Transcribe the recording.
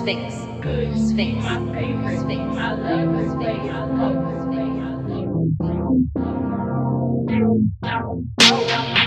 Sphynx. Sphynx. My favorite. Sphynx. I love her Sphynx. I love her Sphynx. I love her Sphynx.